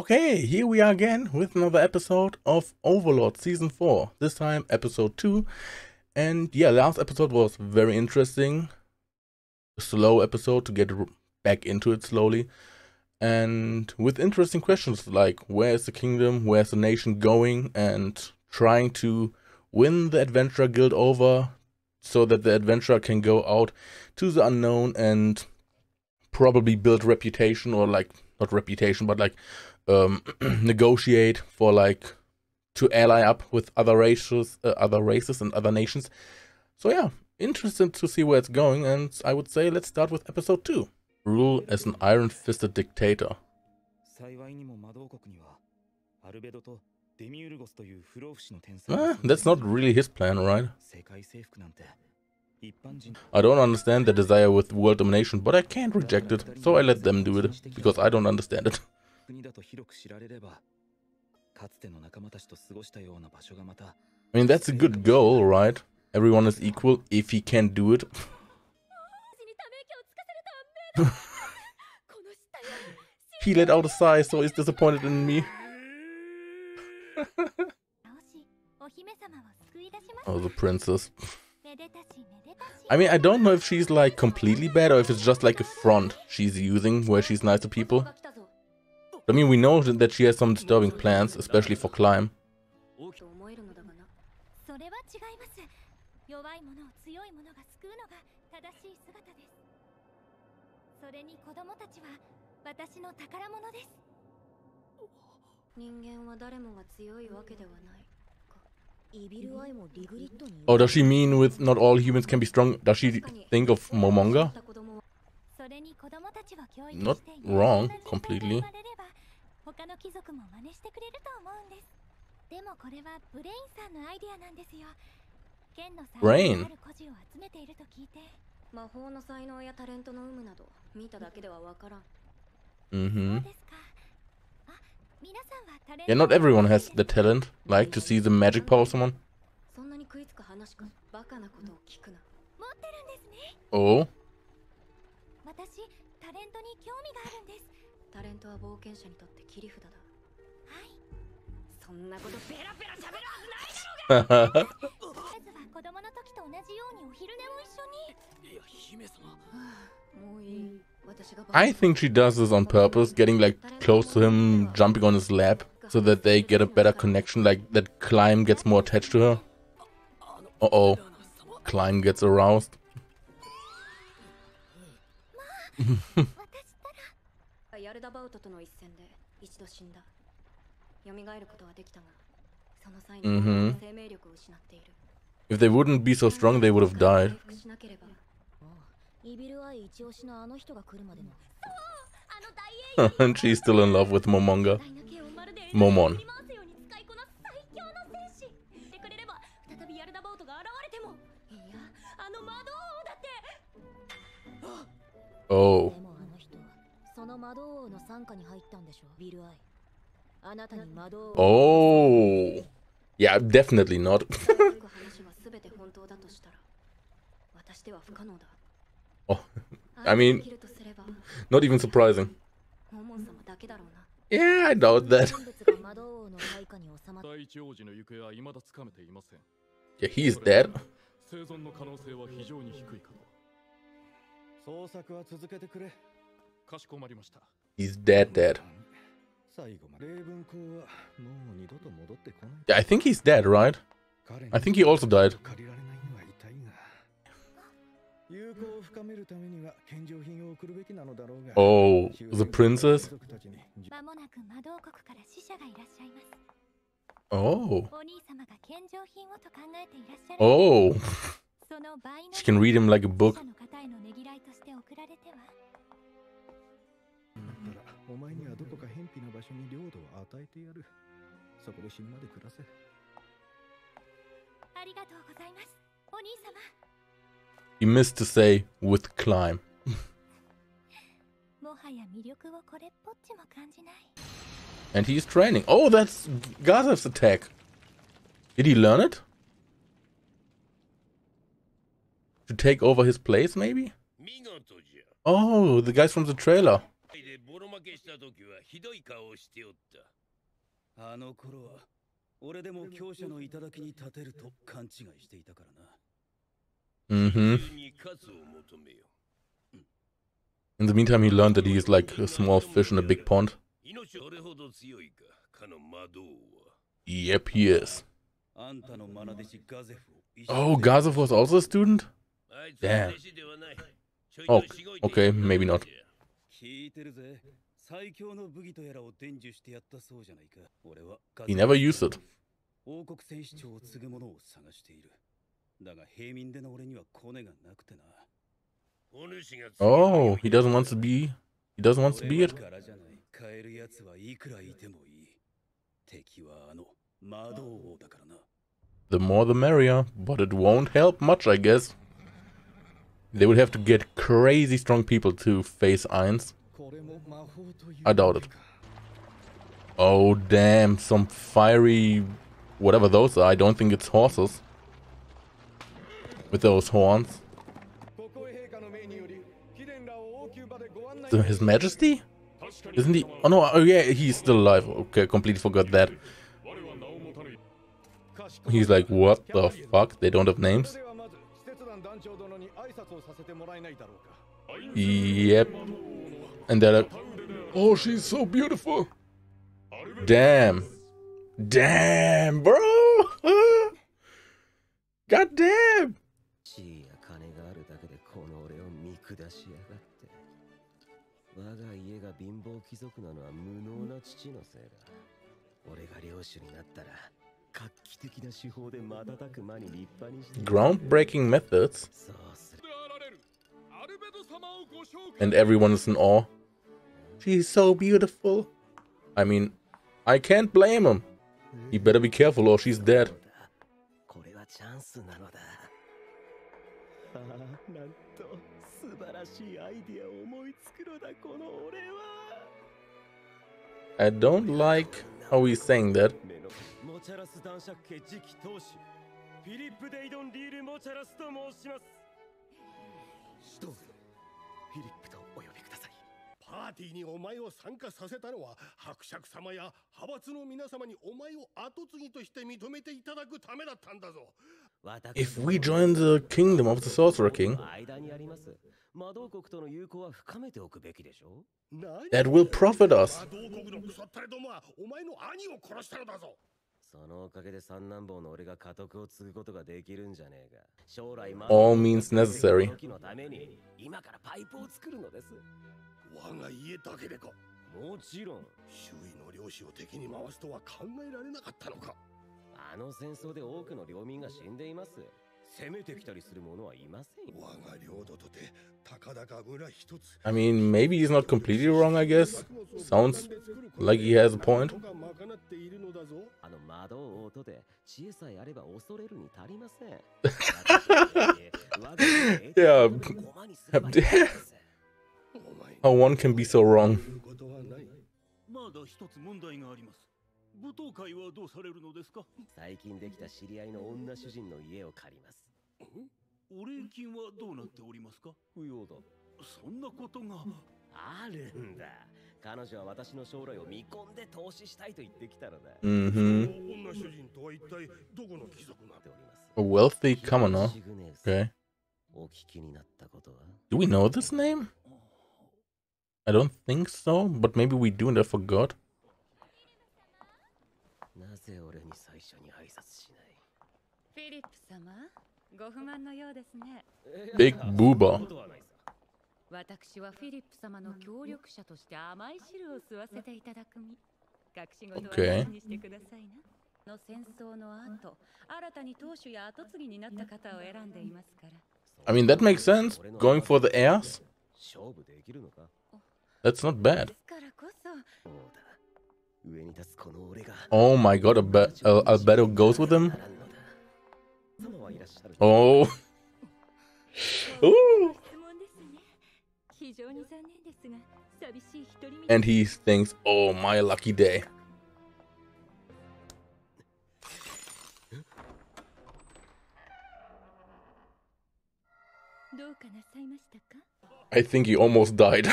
Okay, here we are again with another episode of Overlord Season 4, this time Episode 2. And yeah, last episode was very interesting, a slow episode to get back into it slowly. And with interesting questions like where is the kingdom, where is the nation going, and trying to win the Adventurer Guild over so that the adventurer can go out to the unknown and probably build reputation, or like, not reputation, but like negotiate for like to ally up with other races and other nations. So yeah, interested to see where it's going, and I would say let's start with episode 2. Rule as an iron-fisted dictator. That's not really his plan, right? I don't understand the desire with world domination, but I can't reject it, so I let them do it, because I don't understand it. I mean, that's a good goal, right? Everyone is equal if he can do it. He let out a sigh, so he's disappointed in me. Oh, the princess. I mean, I don't know if she's like completely bad or if it's just like a front she's using where she's nice to people. I mean, we know that she has some disturbing plans, especially for Climb. Oh, does she mean with not all humans can be strong? Does she think of Momonga? Not wrong, completely. Brain. Mm-hmm. Yeah, not everyone has the talent, like to see the magic power of someone. Oh. I think she does this on purpose, getting like close to him, jumping on his lap, so that they get a better connection, like that Climb gets more attached to her. Uh-oh, Climb gets aroused. Mm-hmm. If they wouldn't be so strong, they would have died. And she's still in love with Momonga. Momon. Oh. Oh. Yeah, definitely not. Oh, I mean, not even surprising. Yeah, I doubt that. Yeah, he's dead. He's dead. Yeah, I think he's dead, right? I think he also died. Oh, the princess? Oh. Oh. She can read him like a book. He missed to say with Climb. And he's training. Oh, that's Gazef's attack. Did he learn it? To take over his place, maybe? Oh, the guys from the trailer. ボロ負けした時はひどい顔をしておった。あの頃は俺でも強者の頂に立てると勘違いしていたからな。In the meantime, he learned that he is like a small fish in a big pond. Yep, he is. Oh, Gazef was also a student? Damn. Oh, okay, maybe not. He never used it. Oh, he doesn't want to be it. The more the merrier, but it won't help much, I guess. They would have to get crazy strong people to face Ainz. I doubt it. Oh damn, some fiery whatever those are. I don't think it's horses with those horns. His Majesty? Isn't he? Oh no, oh yeah, he's still alive. Okay, completely forgot that. He's like, what the fuck? They don't have names? Yep. And they're like, oh, she's so beautiful. Damn. Damn, bro. God damn. Groundbreaking methods. And everyone is in awe. She's so beautiful. I mean, I can't blame him. He better be careful or she's dead. I don't like how he's saying that. If we join the kingdom of the Sorcerer King, that will profit us. All means necessary. I mean, maybe he's not completely wrong, I guess. Sounds like he has a point. Yeah. How one can be so wrong. A wealthy commoner. Okay. Do we know this name? I don't think so, but maybe we do and I forgot. Big Booba. Okay. I mean, that makes sense. Going for the heirs? That's not bad. Oh my god, Albedo goes with him? Oh. Ooh. And he thinks, oh, my lucky day. I think he almost died.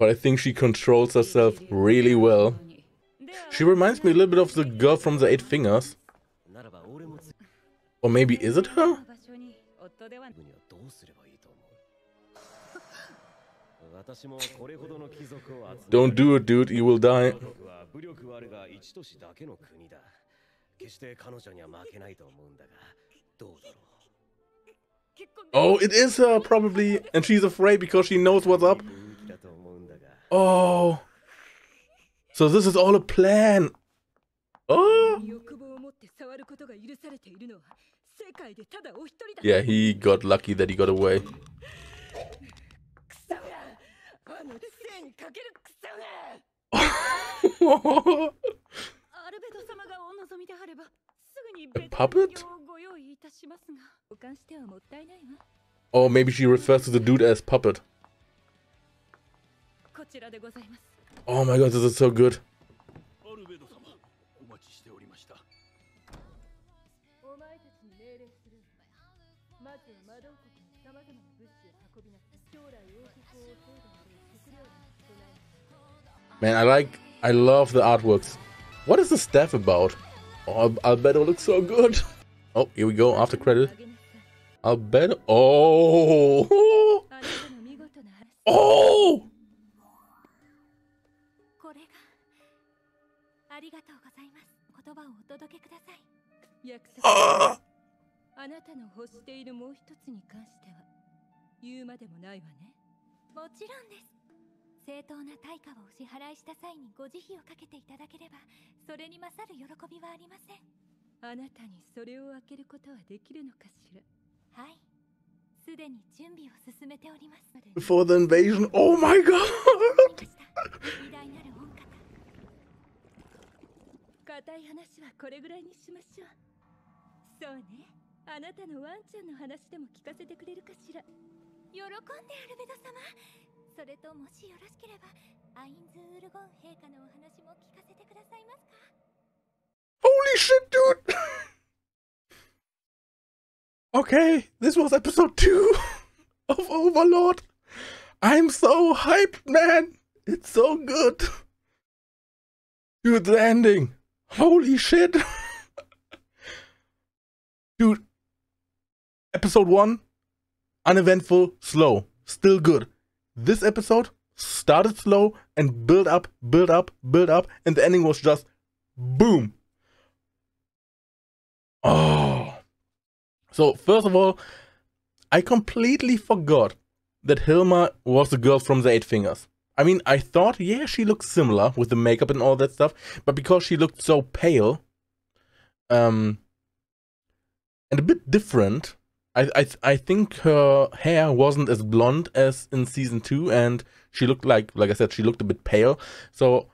but I think she controls herself really well. She reminds me a little bit of the girl from the Eight Fingers. Or maybe is it her? Don't do it, dude, you will die. Oh, it is her, probably. And she's afraid because she knows what's up. Oh. So this is all a plan. Oh. Yeah, he got lucky that he got away. A puppet? Or maybe she refers to the dude as puppet. Oh my god, this is so good. Man, I love the artworks. What is the staff about? Oh, Albedo looks so good. Oh, here we go, after credit. Albedo. Oh! Oh! Before the invasion, oh my god! Holy shit, dude! Okay, this was episode 2 of Overlord. I'm so hyped, man! It's so good! Dude, the ending! Holy shit! Dude, episode 1, uneventful, slow, still good. This episode started slow and build up, and the ending was just boom. Oh. So first of all, I completely forgot that Hilma was the girl from the Eight Fingers. I mean, I thought, yeah, she looked similar with the makeup and all that stuff, but because she looked so pale, and a bit different, I think her hair wasn't as blonde as in season 2, and she looked like I said, she looked a bit pale. So,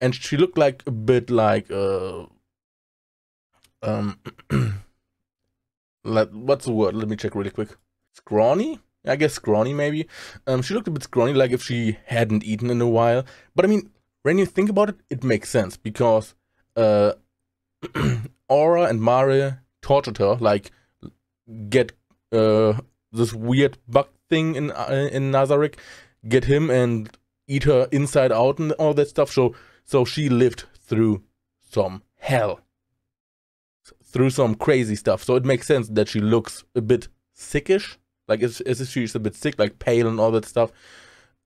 and she looked like a bit like what's the word? Let me check really quick. Scrawny? I guess scrawny maybe. She looked a bit scrawny, like if she hadn't eaten in a while. But I mean, when you think about it, it makes sense because Aura and Maria tortured her, like, get this weird bug thing in Nazarick, get him and eat her inside out and all that stuff. So she lived through some hell, through some crazy stuff. So it makes sense that she looks a bit sickish, like as if she's a bit sick, like pale and all that stuff,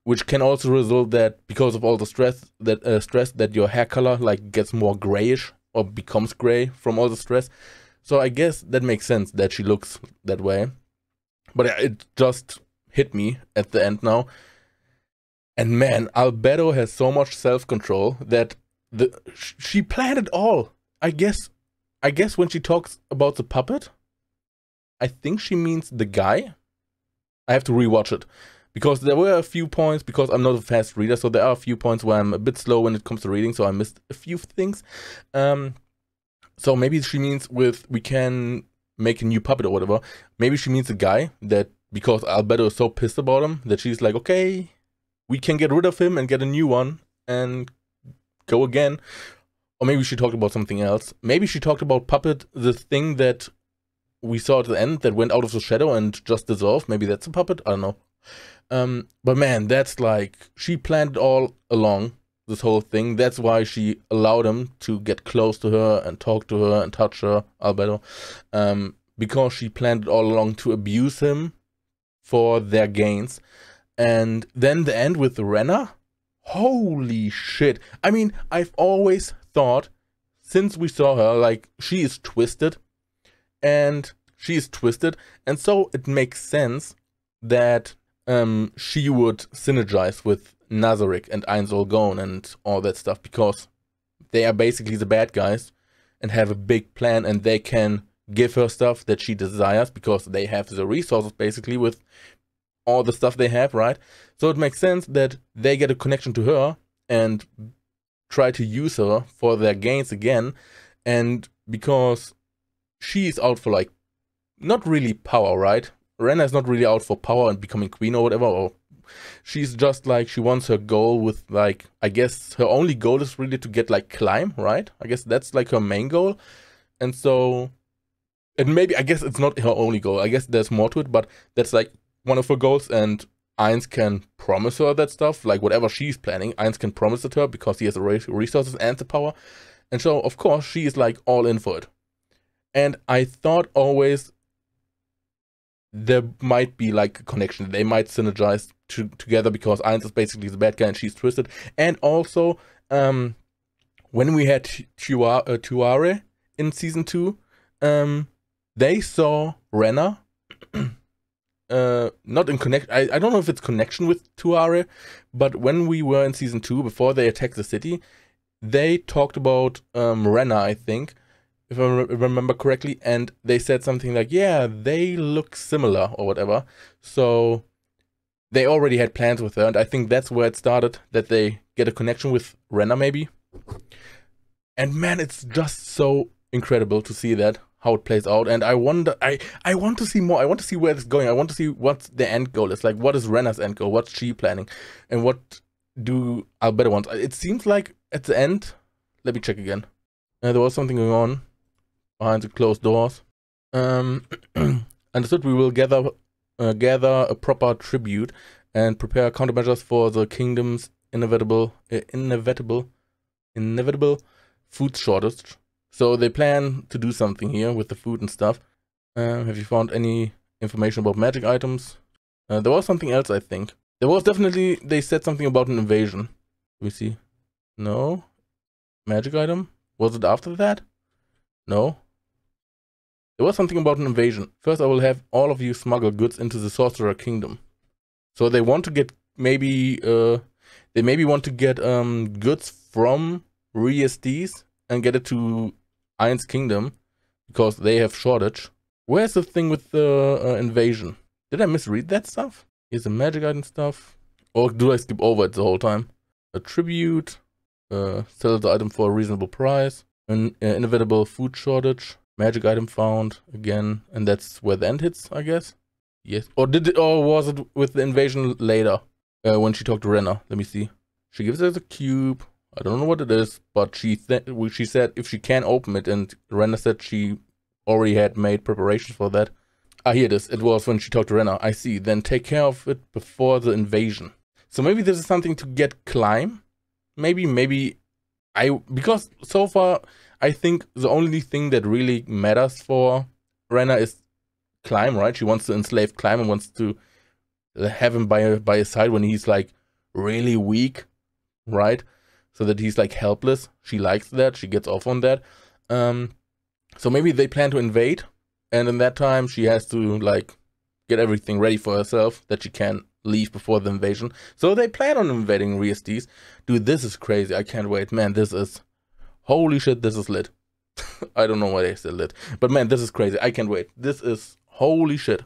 which can also result that because of all the stress that your hair color like gets more grayish or becomes gray from all the stress. So I guess that makes sense that she looks that way. But it just hit me at the end now. And man, Albedo has so much self-control that she planned it all. I guess when she talks about the puppet, I think she means the guy. I have to rewatch it, because there were a few points, because I'm not a fast reader, so there are a few points where I'm a bit slow when it comes to reading, so I missed a few things. So maybe she means with we can make a new puppet or whatever. Maybe she means a guy that, because Albedo is so pissed about him, that she's like, okay, we can get rid of him and get a new one and go again. Or maybe she talked about something else. Maybe she talked about puppet, the thing that we saw at the end that went out of the shadow and just dissolved. Maybe that's a puppet. I don't know. But man, that's like, she planned all along, this whole thing. That's why she allowed him to get close to her and talk to her and touch her, Albedo, because she planned it all along to abuse him for their gains. And then the end with Renner? Holy shit. I mean, I've always thought, since we saw her, like, she is twisted. And she is twisted. And so it makes sense that she would synergize with Nazarick and Ainz Ooal Gown and all that stuff, because they are basically the bad guys and have a big plan, and they can give her stuff that she desires because they have the resources, basically, with all the stuff they have, right? So it makes sense that they get a connection to her and try to use her for their gains again. And because she is out for, like, not really power, right? Renner is not really out for power and becoming queen or whatever, or she's just like, she wants her goal with, like, I guess her only goal is really to get, like, Climb, right? I guess that's, like, her main goal. And so, and maybe, I guess it's not her only goal, I guess there's more to it, but that's, like, one of her goals, and Ainz can promise her that stuff, like, whatever she's planning, Ainz can promise it to her because he has the resources and the power. And so, of course, she is, like, all in for it. And I thought always there might be, like, a connection. They might synergize together because Ainz is basically the bad guy and she's twisted. And also, when we had Tuare in season 2, they saw Renner, not in connection, I don't know if it's connection with Tuare, but when we were in season 2, before they attacked the city, they talked about Renner, I think, if I remember correctly, and they said something like, yeah, they look similar or whatever. So they already had plans with her, and I think that's where it started, that they get a connection with Renner maybe. And man, it's just so incredible to see that, how it plays out. And I wonder, I want to see more. I want to see where it's going. I want to see what the end goal is. Like, what is Renner's end goal? What's she planning? And what do Albedo want? It seems like at the end, let me check again. There was something going on behind the closed doors. Understood, we will gather a proper tribute and prepare countermeasures for the kingdom's inevitable food shortage. So they plan to do something here with the food and stuff. Have you found any information about magic items? There was something else, I think. There was definitely, they said something about an invasion. Let me see. No. Magic item? Was it after that? No. There was something about an invasion. First, I will have all of you smuggle goods into the Sorcerer Kingdom. So they want to get, maybe, they maybe want to get goods from Riestis and get it to Ainz Kingdom, because they have shortage. Where's the thing with the invasion? Did I misread that stuff? Here's the magic item stuff. Or do I skip over it the whole time? A tribute. Sell the item for a reasonable price. An inevitable food shortage. Magic item found again. And that's where the end hits, I guess. Yes. Or did it, or was it with the invasion later? When she talked to Renner. Let me see. She gives us a cube. I don't know what it is, but she said if she can open it, and Renner said she already had made preparations for that. Ah, here it is. It was when she talked to Renner. I see. Then take care of it before the invasion. So maybe this is something to get Climb. Maybe because so far I think the only thing that really matters for Renner is Climb, right? She wants to enslave Climb and wants to have him by his side when he's, like, really weak, right? So that he's, like, helpless. She likes that. She gets off on that. So maybe they plan to invade. And in that time, she has to, like, get everything ready for herself that she can leave before the invasion. So they plan on invading Riestis. Dude, this is crazy. I can't wait. Man, this is... Holy shit, this is lit. I don't know why they said lit. But man, this is crazy. I can't wait. This is... Holy shit.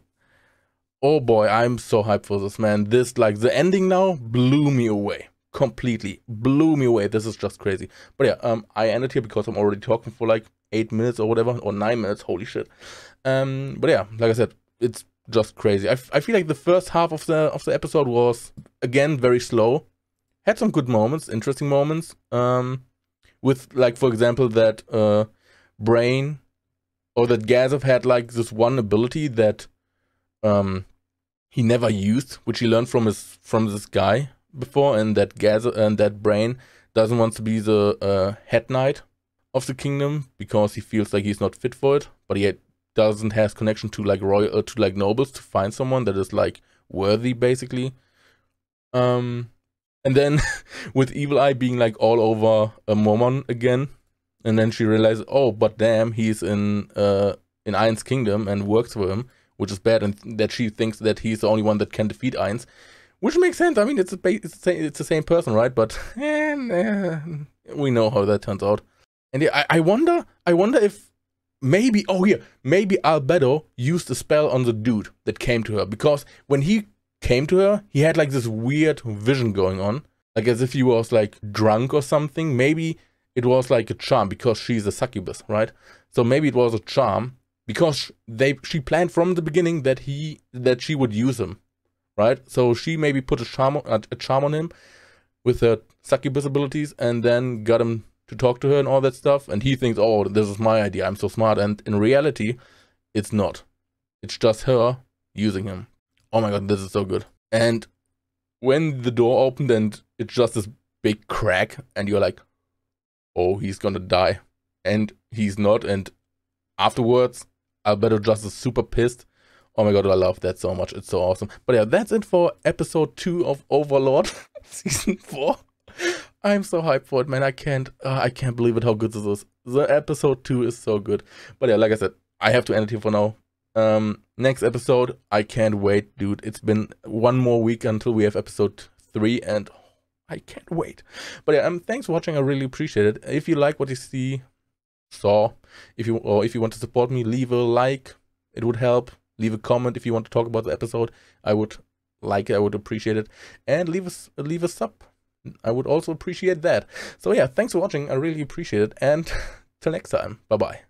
Oh boy, I'm so hyped for this, man. This, like, the ending now blew me away. Completely blew me away. This is just crazy. But yeah, I ended here because I'm already talking for like 8 minutes or whatever, or 9 minutes. Holy shit. But yeah, like I said, it's just crazy. I feel like the first half of the episode was again very slow. Had some good moments, interesting moments. With, like, for example, that brain, or that Gazef had, like, this one ability that he never used, which he learned from his this guy before, and that brain doesn't want to be the head knight of the kingdom because he feels like he's not fit for it, but he doesn't have connection to like royal to like nobles to find someone that is like worthy basically. And then with Evil Eye being like all over Momon again, and then she realized, oh, but damn, he's in Ainz's kingdom and works for him, which is bad, and that she thinks that he's the only one that can defeat Ainz, which makes sense. I mean, it's the same person, right? But we know how that turns out. And yeah, I wonder if maybe, oh yeah, maybe Albedo used a spell on the dude that came to her, because when he came to her, he had like this weird vision going on, like as if he was like drunk or something. Maybe it was like a charm, because she's a succubus, right? So maybe it was a charm, because she planned from the beginning that she would use him, right? So she maybe put a charm on him with her succubus abilities, and then got him to talk to her and all that stuff, and he thinks, oh, this is my idea, I'm so smart, and in reality it's not, it's just her using him. Oh my god, this is so good. And when the door opened and it's just this big crack, and you're like, oh, he's gonna die, and he's not, and afterwards Albedo just is super pissed. Oh my god, I love that so much, it's so awesome. But yeah, that's it for episode 2 of Overlord season 4. I'm so hyped for it, man. I can't believe it how good this is. The episode 2 is so good. But yeah, like I said, I have to end it here for now. Next episode, I can't wait, dude. It's been one more week until we have episode 3, and I can't wait. But yeah, thanks for watching. I really appreciate it. If you like what you saw, if you want to support me, leave a like. It would help. Leave a comment if you want to talk about the episode. I would like it. I would appreciate it. And leave a sub. I would also appreciate that. So yeah, thanks for watching. I really appreciate it. And till next time. Bye bye.